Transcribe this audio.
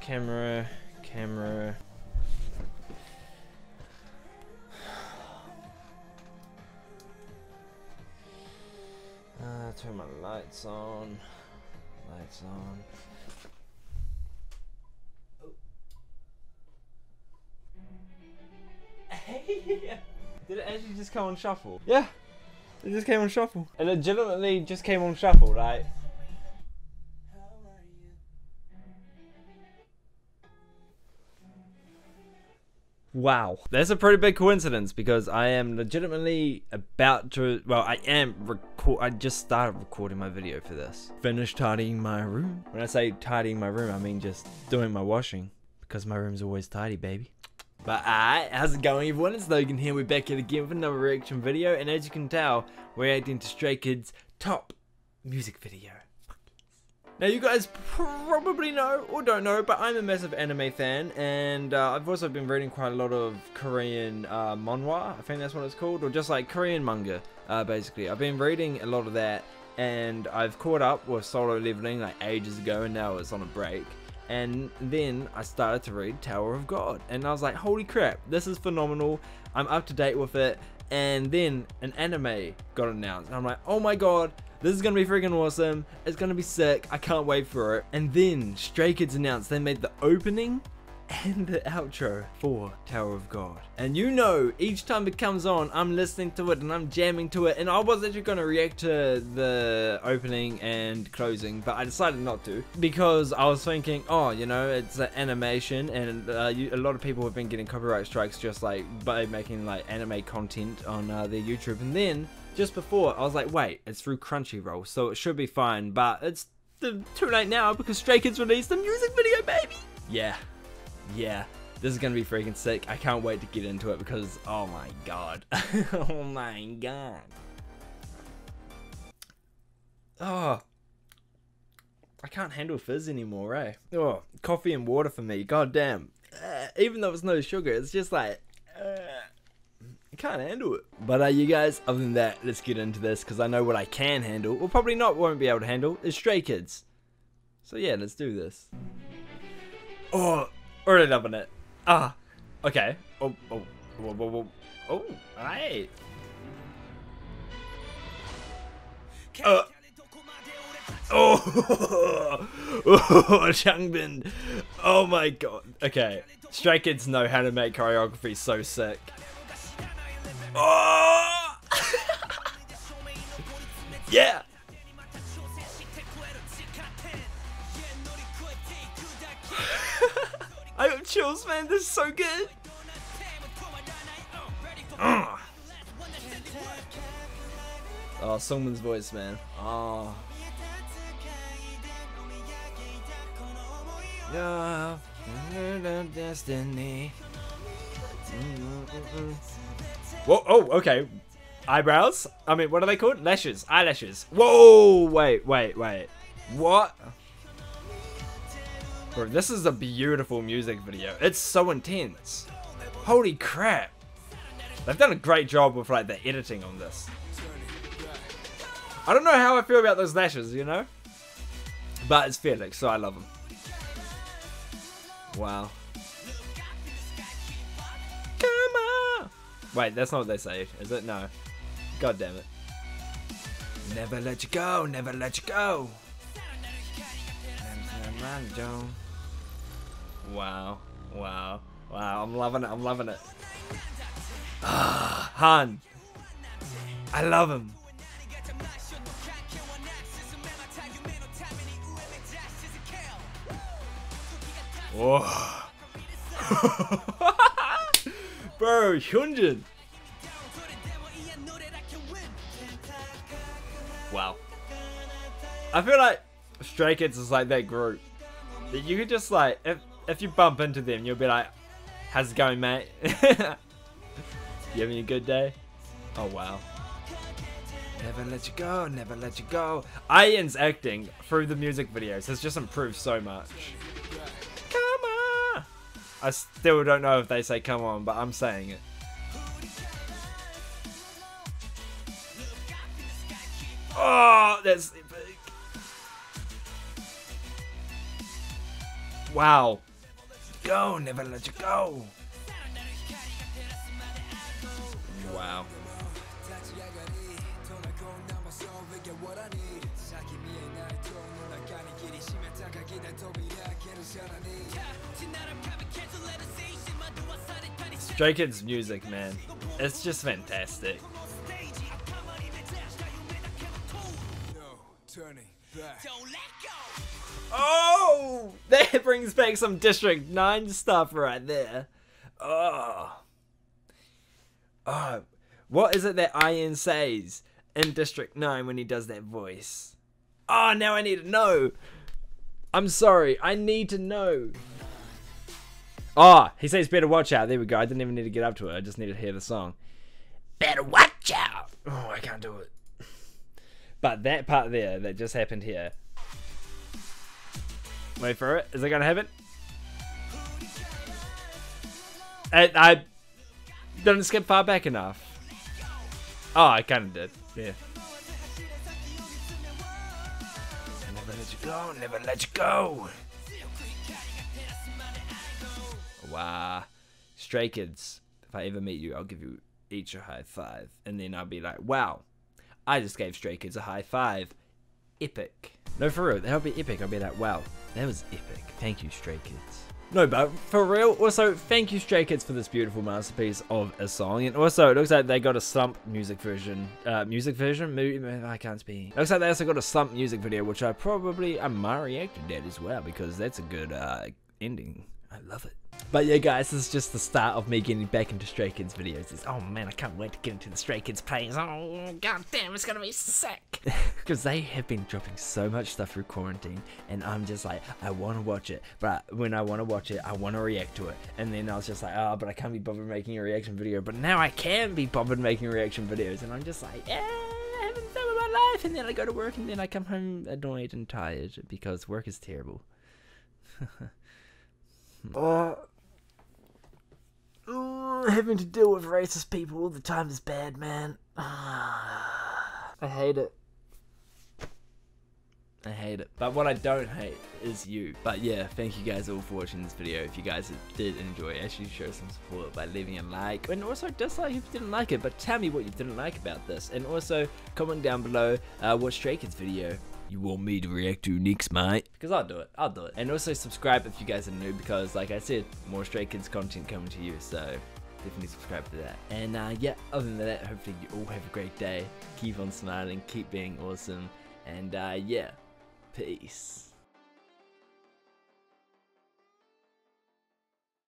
Camera. Turn my lights on. Hey! Did it actually just come on shuffle? Yeah! It just came on shuffle. It legitimately just came on shuffle, right? Wow. That's a pretty big coincidence because I am legitimately about to, well, I just started recording my video for this. Finished tidying my room. When I say tidying my room, I mean just doing my washing because my room's always tidy, baby. But alright, how's it going everyone? It's Logan here. We're back here again with another reaction video, and as you can tell, we're reacting to Stray Kids' Top music video. Now you guys probably know or don't know, but I'm a massive anime fan, and I've also been reading quite a lot of Korean manhwa, I think that's what it's called, or just like Korean manga, basically. I've been reading a lot of that, and I've caught up with Solo Leveling like ages ago, and now it's on a break. And then I started to read Tower of God, and I was like, holy crap, this is phenomenal, I'm up to date with it. And then an anime got announced, and I'm like, oh my god, this is gonna be freaking awesome, it's gonna be sick, I can't wait for it. And then Stray Kids announced they made the opening and the outro for Tower of God, and you know, each time it comes on, I'm listening to it and I'm jamming to it, and I was actually gonna react to the opening and closing, but I decided not to because I was thinking, oh, you know, it's an animation, and a lot of people have been getting copyright strikes just like by making like anime content on their YouTube. And then just before, I was like, wait, it's through Crunchyroll, so it should be fine, but it's too late now because Stray Kids released the music video, baby! Yeah, this is gonna be freaking sick. I can't wait to get into it because, oh my god. Oh my god. Oh, I can't handle fizz anymore, eh? Oh, coffee and water for me, god damn. Even though it's no sugar, it's just like... can't handle it. But you guys, other than that, let's get into this because I know what I can handle, or probably not won't be able to handle, is Stray Kids. So yeah, let's do this. Oh, already loving it. Ah, okay. Oh, alright. Changbin. Oh my god. Okay, Stray Kids know how to make choreography so sick. Oh! Yeah! I got chills, man, this is so good! Oh, Songmin's voice, man. Oh. Love, destiny. Whoa, oh, okay. Eyebrows? I mean, what are they called? Lashes. Eyelashes. Whoa, wait. What? Bro, this is a beautiful music video. It's so intense. Holy crap. They've done a great job with, like, the editing on this. I don't know how I feel about those lashes, you know? But it's Felix, so I love him. Wow. Wait, that's not what they say, is it? No. God damn it. Never let you go, never let you go. Wow, I'm loving it. Han. I love him. Whoa. Bro, Hyunjin! Wow. I feel like Stray Kids is like that group that you could just like, if you bump into them, you'll be like, how's it going, mate? You having a good day? Oh, wow. Never let you go, never let you go. Ian's acting through the music videos has just improved so much. I still don't know if they say come on, but I'm saying it. Oh, that's epic. Wow. Go, never let you go. Wow. Stray Kids music, man, it's just fantastic. Oh, that brings back some District 9 stuff right there. Oh, oh, what is it that Ian says in District 9 when he does that voice? Oh, now I need to know. I'm sorry, I need to know. Oh, he says better watch out. There we go. I didn't even need to get up to it. I just needed to hear the song. Better watch out. Oh, I can't do it. But that part there that just happened here. Wait for it. Is it going to happen? I didn't skip far back enough. Oh, I kind of did. Yeah. Never let you go. Never let you go. Wow. Stray Kids. If I ever meet you, I'll give you each a high five. And then I'll be like, wow, I just gave Stray Kids a high five. Epic. No, for real, that'll be epic. I'll be like, wow, that was epic. Thank you, Stray Kids. No, but for real, also, thank you, Stray Kids, for this beautiful masterpiece of a song. And also, it looks like they got a slump music version. I can't speak. Looks like they also got a slump music video, which I might react to that as well, because that's a good ending. I love it. But yeah, guys, this is just the start of me getting back into Stray Kids videos. It's, oh man, I can't wait to get into the Stray Kids plays. Oh, god damn, it's gonna be sick. Because they have been dropping so much stuff through quarantine, and I'm just like, I want to watch it. But when I want to watch it, I want to react to it. And then I was just like, oh, but I can't be bothered making a reaction video. But now I can be bothered making reaction videos. And I'm just like, yeah, I haven't done with my life. And then I go to work, and then I come home annoyed and tired because work is terrible. Having to deal with racist people all the time is bad, man. I hate it. I hate it. But what I don't hate is you. But yeah, thank you guys all for watching this video. If you guys did enjoy, actually show some support by leaving a like. And also dislike if you didn't like it. But tell me what you didn't like about this. And also comment down below what Stray Kids video you want me to react to next, mate? Because I'll do it. I'll do it. And also subscribe if you guys are new, because like I said, more Stray Kids content coming to you, so definitely subscribe to that. And yeah, other than that, hopefully you all have a great day. Keep on smiling, keep being awesome, and yeah, peace.